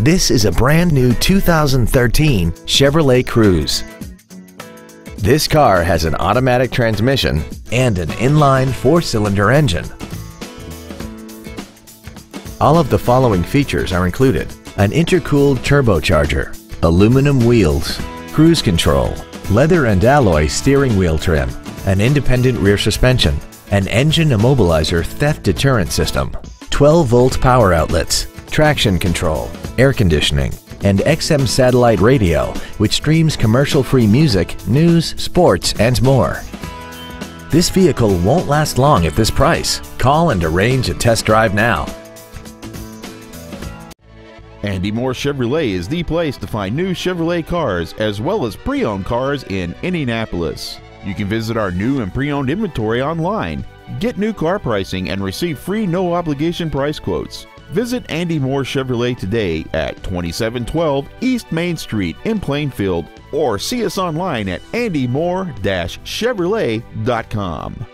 This is a brand new 2013 Chevrolet Cruze. This car has an automatic transmission and an inline four-cylinder engine. All of the following features are included: an intercooled turbocharger, aluminum wheels, cruise control, leather and alloy steering wheel trim, an independent rear suspension, an engine immobilizer theft deterrent system, 12-volt power outlets, traction control, air conditioning, and XM satellite radio, which streams commercial-free music, news, sports, and more. This vehicle won't last long at this price. Call and arrange a test drive now. Andy Mohr Chevrolet is the place to find new Chevrolet cars as well as pre-owned cars in Indianapolis. You can visit our new and pre-owned inventory online, get new car pricing, and receive free no-obligation price quotes. Visit Andy Mohr Chevrolet today at 2712 East Main Street in Plainfield, or see us online at andymohr-chevrolet.com.